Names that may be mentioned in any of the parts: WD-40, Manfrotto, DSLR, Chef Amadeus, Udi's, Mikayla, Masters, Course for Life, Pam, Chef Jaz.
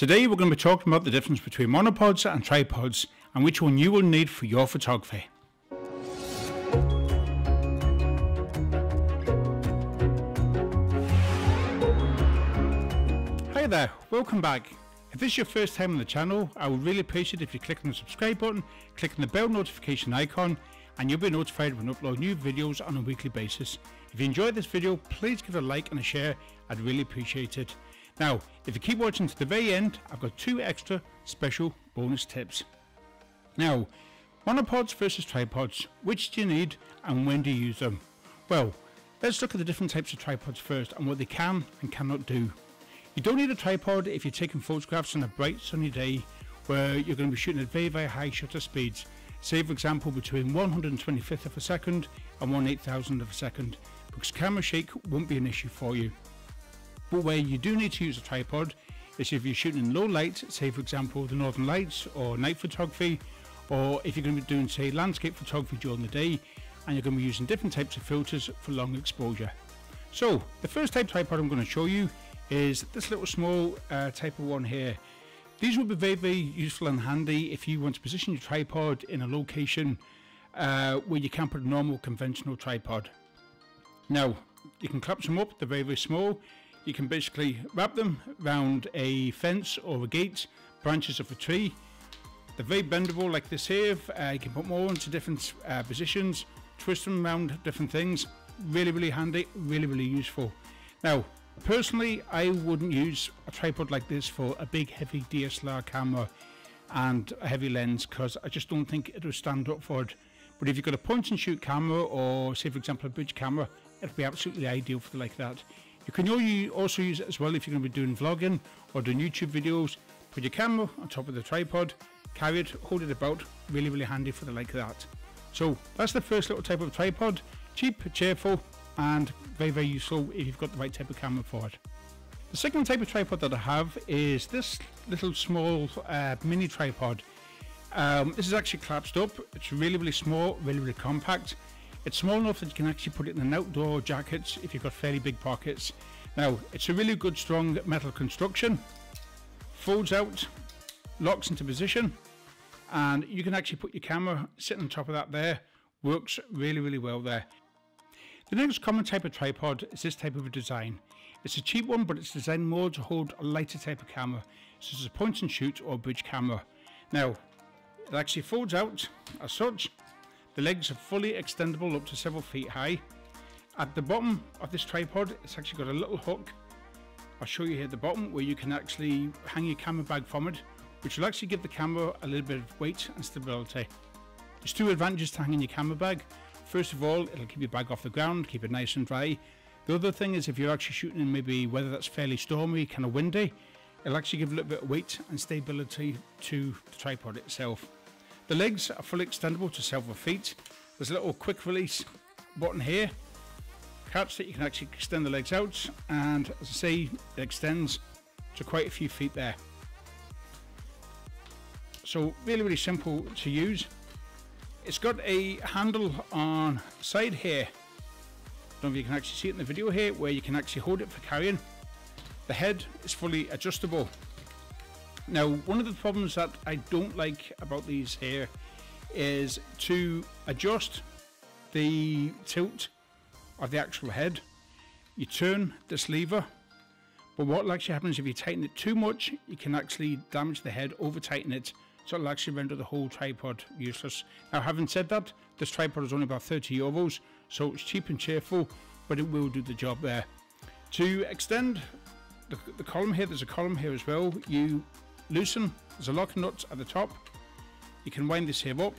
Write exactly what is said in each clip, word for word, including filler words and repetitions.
Today we're going to be talking about the difference between monopods and tripods and which one you will need for your photography. Hi there, welcome back. If this is your first time on the channel, I would really appreciate it if you click on the subscribe button, click on the bell notification icon, and you'll be notified when I upload new videos on a weekly basis. If you enjoyed this video, please give it a like and a share, I'd really appreciate it. Now, if you keep watching to the very end, I've got two extra special bonus tips. Now, monopods versus tripods, which do you need and when do you use them? Well, let's look at the different types of tripods first and what they can and cannot do. You don't need a tripod if you're taking photographs on a bright sunny day where you're going to be shooting at very very high shutter speeds, say for example between one hundred twenty-fifth of a second and one eight thousandth of a second, because camera shake won't be an issue for you. But where you do need to use a tripod is if you're shooting in low light, say for example the northern lights or night photography, or if you're going to be doing say landscape photography during the day and you're going to be using different types of filters for long exposure. So the first type of tripod I'm going to show you is this little small uh, type of one here. These will be very very useful and handy if you want to position your tripod in a location uh, where you can't put a normal conventional tripod. Now you can clamp them up, they're very very small. You can basically wrap them around a fence or a gate, branches of a tree. They're very bendable like this here, uh, you can put more into different uh, positions, twist them around different things. Really really handy, really really useful. Now personally, I wouldn't use a tripod like this for a big heavy D S L R camera and a heavy lens, because I just don't think it would stand up for it. But if you've got a point and shoot camera, or say for example a bridge camera, it'd be absolutely ideal for like that. You can also use it as well if you're going to be doing vlogging or doing YouTube videos. Put your camera on top of the tripod, carry it, hold it about, really really handy for the like that. So that's the first little type of tripod, cheap, cheerful, and very very useful if you've got the right type of camera for it. The second type of tripod that I have is this little small uh, mini tripod. Um, this is actually collapsed up, it's really really small, really really compact. It's small enough that you can actually put it in an outdoor jacket if you've got fairly big pockets. Now it's a really good strong metal construction, folds out, locks into position, and you can actually put your camera sitting on top of that there. Works really really well there. The next common type of tripod is this type of a design. It's a cheap one, but it's designed more to hold a lighter type of camera, such as a point and shoot or bridge camera. Now it actually folds out as such. The legs are fully extendable up to several feet high. At the bottom of this tripod, it's actually got a little hook. I'll show you here at the bottom where you can actually hang your camera bag from it, which will actually give the camera a little bit of weight and stability. There's two advantages to hanging your camera bag. First of all, it'll keep your bag off the ground, keep it nice and dry. The other thing is if you're actually shooting in maybe weather that's fairly stormy, kind of windy, it'll actually give a little bit of weight and stability to the tripod itself. The legs are fully extendable to several feet. There's a little quick release button here, catch that you can actually extend the legs out, and as I say, it extends to quite a few feet there. So really, really simple to use. It's got a handle on the side here. I don't know if you can actually see it in the video here, where you can actually hold it for carrying. The head is fully adjustable. Now one of the problems that I don't like about these here is to adjust the tilt of the actual head. You turn this lever, but what will actually happen is if you tighten it too much, you can actually damage the head, over tighten it, so it'll actually render the whole tripod useless. Now having said that, this tripod is only about thirty euros, so it's cheap and cheerful, but it will do the job there. To extend the, the column here, there's a column here as well. You loosen, there's a lock nut at the top, you can wind this here up,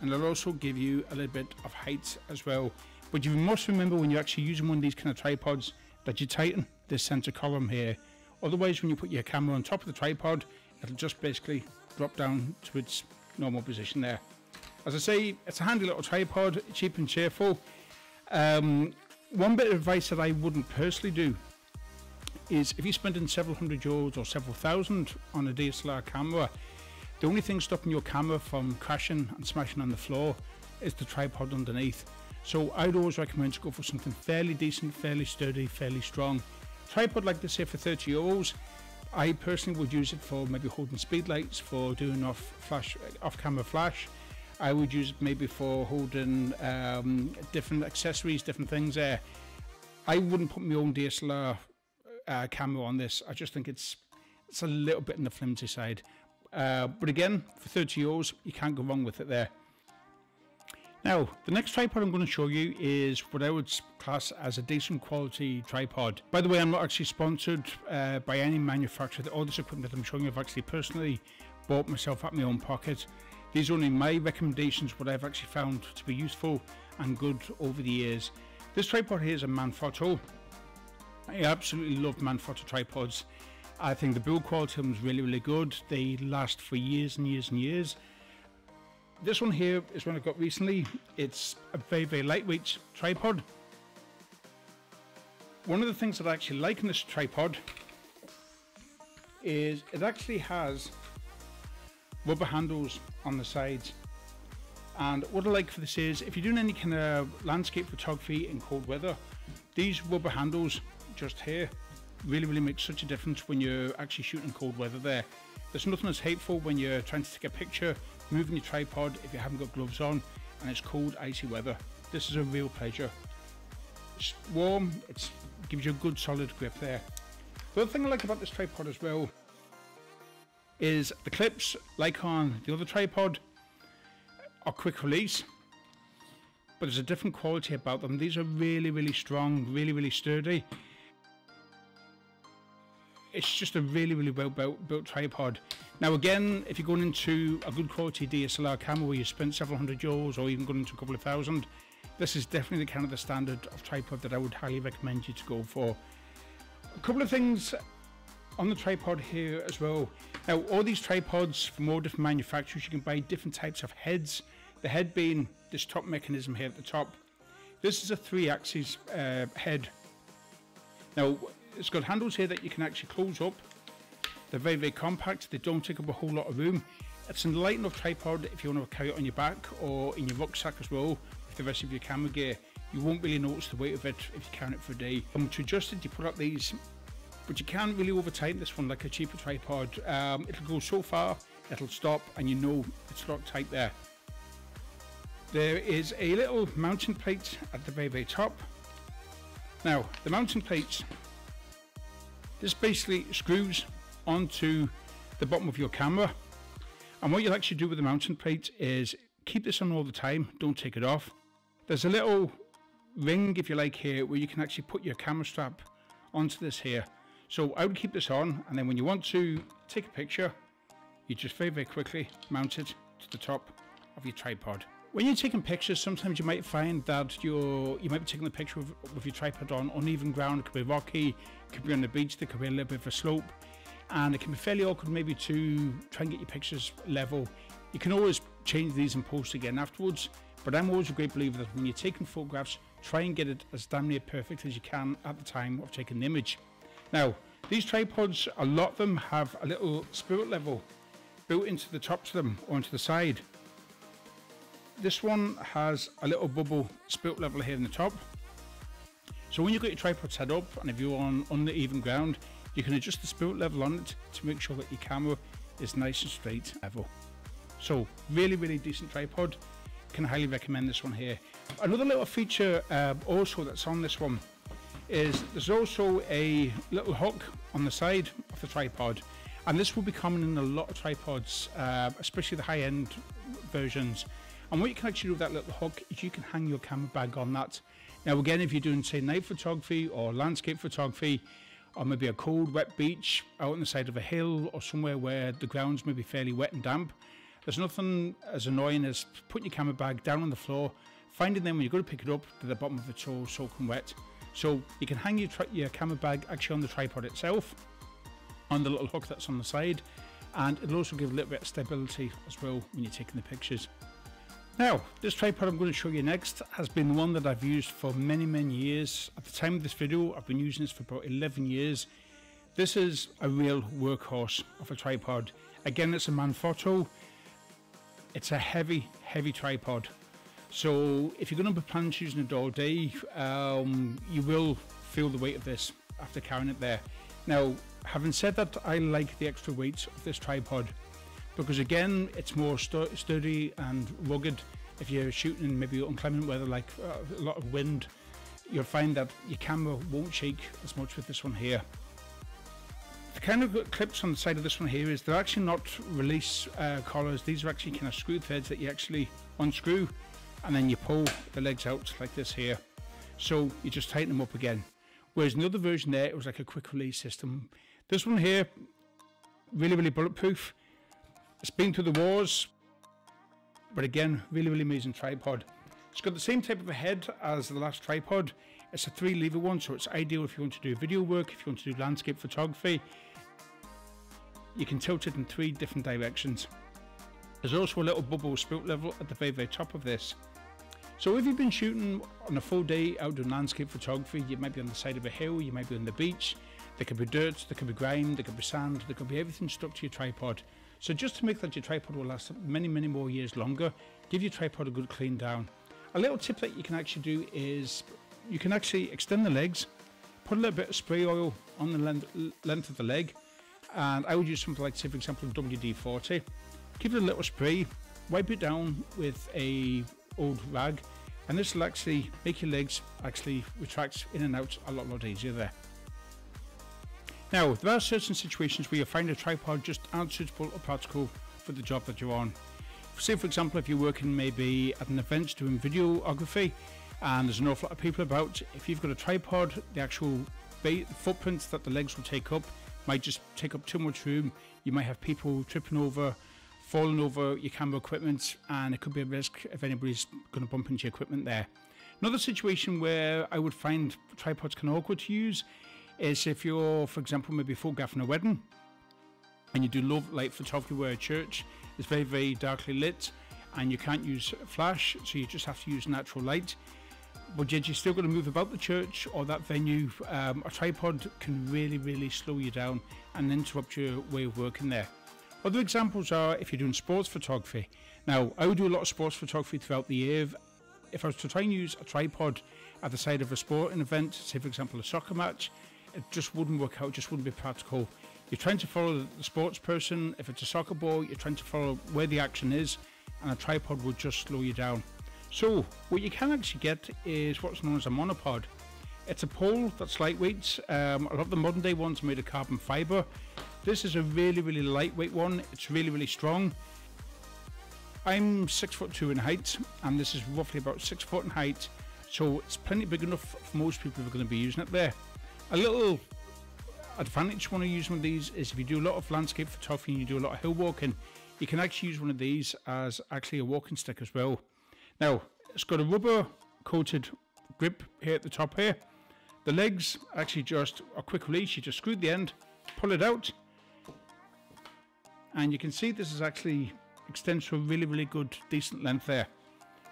and it'll also give you a little bit of height as well. But you must remember when you're actually using one of these kind of tripods that you tighten this center column here, otherwise when you put your camera on top of the tripod, it'll just basically drop down to its normal position there. As I say, it's a handy little tripod, cheap and cheerful. Um, one bit of advice that I wouldn't personally do is if you're spending several hundred euros or several thousand on a D S L R camera, the only thing stopping your camera from crashing and smashing on the floor is the tripod underneath. So I'd always recommend to go for something fairly decent, fairly sturdy, fairly strong. A tripod like this here for thirty euros, I personally would use it for maybe holding speed lights, for doing off flash, off camera flash. I would use it maybe for holding um, different accessories, different things there. I wouldn't put my own D S L R uh, camera on this. I just think it's it's a little bit on the flimsy side. Uh, but again, for thirty euros, you can't go wrong with it there. Now, the next tripod I'm going to show you is what I would class as a decent quality tripod. By the way, I'm not actually sponsored uh, by any manufacturer. All this equipment that I'm showing you, I've actually personally bought myself at my own pocket. These are only my recommendations, what I've actually found to be useful and good over the years. This tripod here is a Manfrotto. I absolutely love Manfrotto tripods. I think the build quality of them is really, really good. They last for years and years and years. This one here is one I got recently. It's a very, very lightweight tripod. One of the things that I actually like in this tripod is it actually has rubber handles on the sides. And what I like for this is, if you're doing any kind of landscape photography in cold weather, these rubber handles just here really, really make such a difference when you're actually shooting cold weather there. There's nothing that's hateful when you're trying to take a picture, moving your tripod if you haven't got gloves on, and it's cold, icy weather. This is a real pleasure. It's warm, it gives you a good solid grip there. The other thing I like about this tripod as well is the clips, like on the other tripod, are quick release, but there's a different quality about them. These are really, really strong, really, really sturdy. It's just a really, really well built, built tripod. Now again, if you're going into a good quality D S L R camera where you spend several hundred euros or even going into a couple of thousand, this is definitely the kind of the standard of tripod that I would highly recommend you to go for. A couple of things on the tripod here as well. Now, all these tripods from all different manufacturers, you can buy different types of heads. The head being this top mechanism here at the top. This is a three axis uh, head. Now, it's got handles here that you can actually close up. They're very, very compact. They don't take up a whole lot of room. It's a light enough tripod if you want to carry it on your back or in your rucksack as well with the rest of your camera gear. You won't really notice the weight of it if you carry it for a day. Um, to adjust it, you put up these, but you can't really over tighten this one like a cheaper tripod. Um, it'll go so far, it'll stop, and you know it's locked tight there. There is a little mounting plate at the very, very top. Now, the mounting plates, this basically screws onto the bottom of your camera. And what you'll actually do with the mounting plate is keep this on all the time, don't take it off. There's a little ring, if you like, here where you can actually put your camera strap onto this here. So I would keep this on, and then when you want to take a picture, you just very, very quickly mount it to the top of your tripod. When you're taking pictures, sometimes you might find that you're, you might be taking the picture with, with your tripod on uneven ground. It could be rocky, it could be on the beach, there could be a little bit of a slope, and it can be fairly awkward maybe to try and get your pictures level. You can always change these and post again afterwards, but I'm always a great believer that when you're taking photographs, try and get it as damn near perfect as you can at the time of taking the image. Now, these tripods, a lot of them have a little spirit level built into the tops of them or into the side. This one has a little bubble spirit level here in the top. So when you've got your tripod set up and if you're on uneven ground, you can adjust the spirit level on it to make sure that your camera is nice and straight level. So really, really decent tripod. Can highly recommend this one here. Another little feature uh, also that's on this one is there's also a little hook on the side of the tripod. And this will be common in a lot of tripods, uh, especially the high-end versions. And what you can actually do with that little hook is you can hang your camera bag on that. Now again, if you're doing, say, night photography or landscape photography, or maybe a cold, wet beach out on the side of a hill or somewhere where the ground's maybe fairly wet and damp, there's nothing as annoying as putting your camera bag down on the floor, finding them when you're going to pick it up that the bottom of it's all soaking wet. So you can hang your, your camera bag actually on the tripod itself, on the little hook that's on the side, and it'll also give a little bit of stability as well when you're taking the pictures. Now, this tripod I'm going to show you next has been one that I've used for many, many years. At the time of this video, I've been using this for about eleven years. This is a real workhorse of a tripod. Again, it's a Manfrotto. It's a heavy, heavy tripod. So if you're going to be planning to using it all day, um, you will feel the weight of this after carrying it there. Now, Having said that, I like the extra weights of this tripod because, again, it's more stu sturdy and rugged. If you're shooting in maybe inclement weather like uh, a lot of wind, you'll find that your camera won't shake as much with this one here. The kind of clips on the side of this one here is they're actually not release uh, collars. These are actually kind of screw threads that you actually unscrew and then you pull the legs out like this here. So you just tighten them up again. Whereas in the other version there, it was like a quick release system. This one here, really, really bulletproof. It's been through the wars, but again, really, really amazing tripod. It's got the same type of a head as the last tripod. It's a three lever one, so it's ideal if you want to do video work, if you want to do landscape photography. You can tilt it in three different directions. There's also a little bubble spout level at the very, very top of this. So if you've been shooting on a full day out doing landscape photography, you might be on the side of a hill, you might be on the beach, there could be dirt, there could be grime, there could be sand, there could be everything stuck to your tripod. So just to make that your tripod will last many, many more years longer, give your tripod a good clean down. A little tip that you can actually do is you can actually extend the legs, put a little bit of spray oil on the length, length of the leg, and I would use something like, say for example, W D forty. Give it a little spray, wipe it down with a old rag, and this will actually make your legs actually retract in and out a lot lot easier there. Now there are certain situations where you find a tripod just aren't suitable or practical for the job that you're on. Say for example, if you're working maybe at an event doing videography and there's an awful lot of people about, if you've got a tripod, the actual footprints that the legs will take up might just take up too much room. You might have people tripping over, falling over your camera equipment, and it could be a risk if anybody's going to bump into your equipment there. Another situation where I would find tripods kind of awkward to use is if you're, for example, maybe photographing a wedding and you do low light photography where a church is very, very darkly lit and you can't use flash, so you just have to use natural light. But yet you're still going to move about the church or that venue. Um, a tripod can really, really slow you down and interrupt your way of working there. Other examples are if you're doing sports photography. Now, I would do a lot of sports photography throughout the year. If I was to try and use a tripod at the side of a sporting event, say for example a soccer match, it just wouldn't work out, it just wouldn't be practical. You're trying to follow the sports person. If it's a soccer ball, you're trying to follow where the action is, and a tripod would just slow you down. So what you can actually get is what's known as a monopod. It's a pole that's lightweight. Um, a lot of the modern day ones are made of carbon fiber. This is a really, really lightweight one. It's really, really strong. I'm six foot two in height, and this is roughly about six foot in height. So it's plenty big enough for most people who are going to be using it there. A little advantage when I use one of these is if you do a lot of landscape photography and you do a lot of hill walking, you can actually use one of these as actually a walking stick as well. Now, it's got a rubber coated grip here at the top here. The legs actually just a quick release. You just screw the end, pull it out. And you can see this is actually extends to a really, really good, decent length there.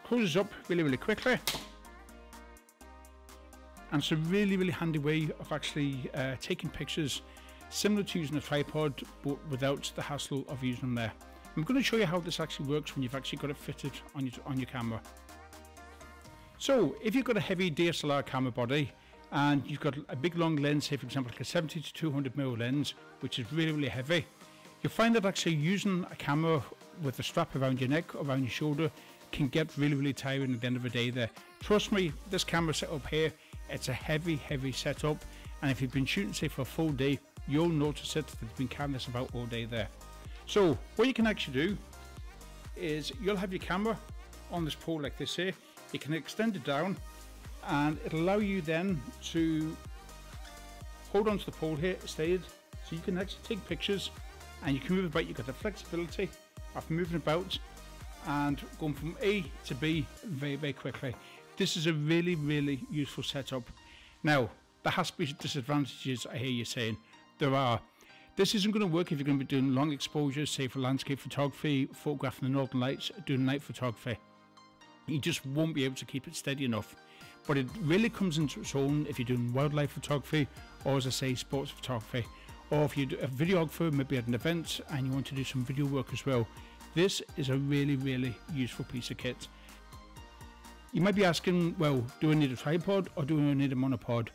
Closes up really, really quickly. And it's a really, really handy way of actually uh, taking pictures, similar to using a tripod, but without the hassle of using them there. I'm going to show you how this actually works when you've actually got it fitted on your, on your camera. So if you've got a heavy D S L R camera body, and you've got a big long lens, say for example like a seventy to two hundred millimeter lens, which is really, really heavy, you'll find that actually using a camera with a strap around your neck, around your shoulder, can get really, really tiring at the end of the day there. Trust me, this camera setup here, it's a heavy, heavy setup, and if you've been shooting, say, for a full day, you'll notice it, that you've been carrying this about all day there. So what you can actually do is you'll have your camera on this pole like this here. You can extend it down, and it'll allow you then to hold onto the pole here, stayed, so you can actually take pictures and you can move about. You've got the flexibility of moving about and going from A to B very, very quickly. This is a really, really useful setup. Now, there has to be disadvantages, I hear you saying. There are. This isn't going to work if you're going to be doing long exposures, say for landscape photography, photographing the northern lights, doing night photography. You just won't be able to keep it steady enough. But it really comes into its own if you're doing wildlife photography, or as I say, sports photography, or if you're a videographer, maybe at an event, and you want to do some video work as well. This is a really, really useful piece of kit. You might be asking, well, do I need a tripod or do I need a monopod?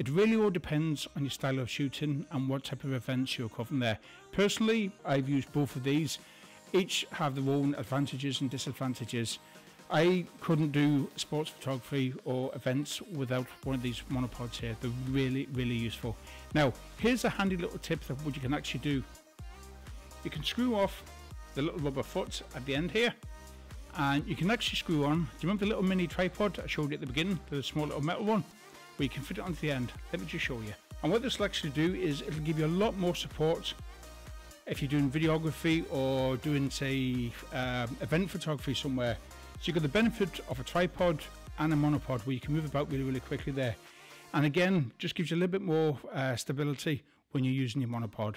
It really all depends on your style of shooting and what type of events you're covering there. Personally, I've used both of these. Each have their own advantages and disadvantages. I couldn't do sports photography or events without one of these monopods here. They're really, really useful. Now, here's a handy little tip of what you can actually do. You can screw off the little rubber foot at the end here, and you can actually screw on, do you remember the little mini tripod I showed you at the beginning, the small little metal one? Well, you can fit it onto the end. Let me just show you. And what this will actually do is it'll give you a lot more support if you're doing videography or doing, say, um, event photography somewhere. So you've got the benefit of a tripod and a monopod where you can move about really, really quickly there. And again, just gives you a little bit more uh, stability when you're using your monopod.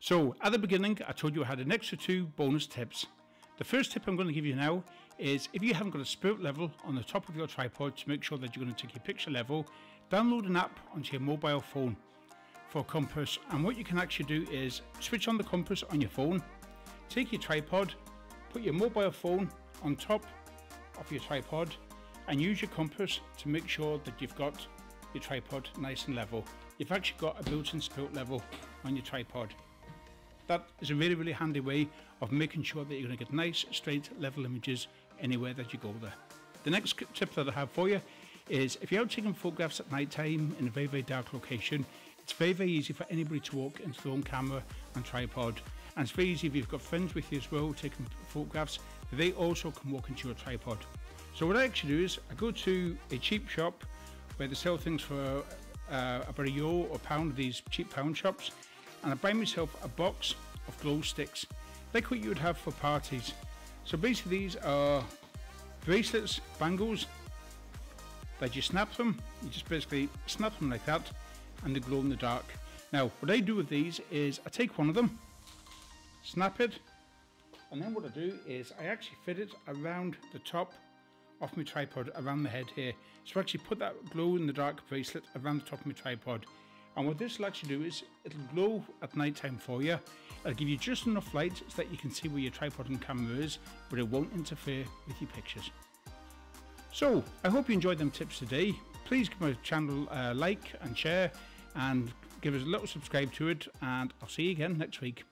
So at the beginning, I told you I had an extra two bonus tips. The first tip I'm going to give you now is if you haven't got a spirit level on the top of your tripod to make sure that you're going to take your picture level, download an app onto your mobile phone for a compass. And what you can actually do is switch on the compass on your phone, take your tripod, put your mobile phone on top of your tripod and use your compass to make sure that you've got your tripod nice and level. You've actually got a built-in spirit level on your tripod. That is a really, really handy way of making sure that you're going to get nice, straight, level images anywhere that you go there. The next tip that I have for you is if you're out taking photographs at night time in a very, very dark location, it's very, very easy for anybody to walk into their own camera and tripod. And it's very easy if you've got friends with you as well taking photographs, they also can walk into your tripod. So what I actually do is I go to a cheap shop where they sell things for uh, about a euro or pound, these cheap pound shops, and I buy myself a box of glow sticks, like what you would have for parties. So basically these are bracelets, bangles, that you snap them, you just basically snap them like that, and they glow in the dark. Now, what I do with these is I take one of them, snap it, and then what I do is I actually fit it around the top of my tripod, around the head here. So I actually put that glow in the dark bracelet around the top of my tripod. And what this will actually do is it'll glow at night time for you. It'll give you just enough light so that you can see where your tripod and camera is, but it won't interfere with your pictures. So I hope you enjoyed them tips today. Please give my channel a like and share, and give us a little subscribe to it, and I'll see you again next week.